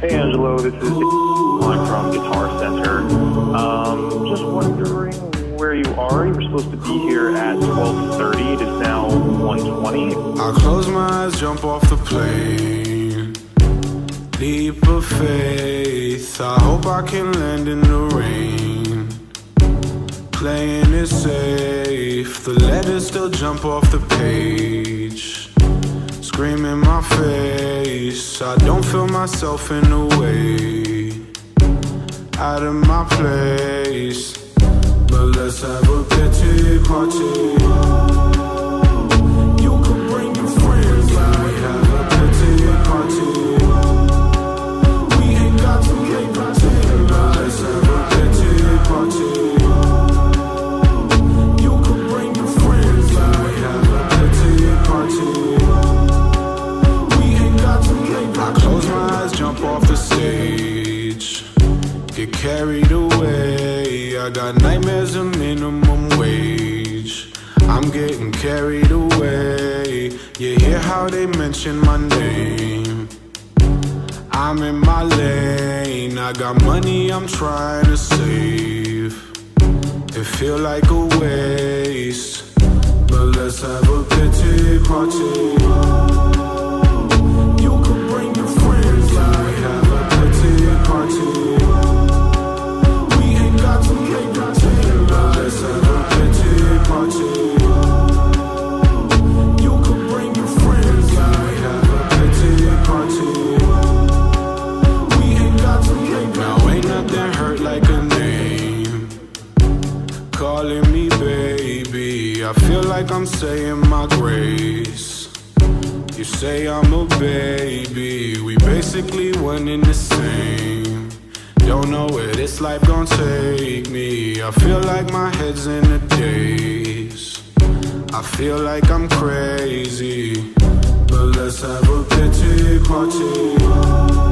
Hey Angelo, this is Dave. I'm from Guitar Center. Just wondering where you are. You were supposed to be here at 12:30. It is now 1:20. I close my eyes, jump off the plane. Leap of faith. I hope I can land in the rain. Playing it safe. The letters still jump off the page. Scream in my face. I don't feel myself in a way. Out of my place. But let's have a pity party. Get carried away. I got nightmares of minimum wage. I'm getting carried away. You hear how they mention my name. I'm in my lane. I got money I'm trying to save. It feel like a waste. But let's have a pity party. Calling me baby, I feel like I'm saying my grace. You say I'm a baby, we basically one in the same. Don't know where this life gon' take me. I feel like my head's in a daze. I feel like I'm crazy. But let's have a pity party.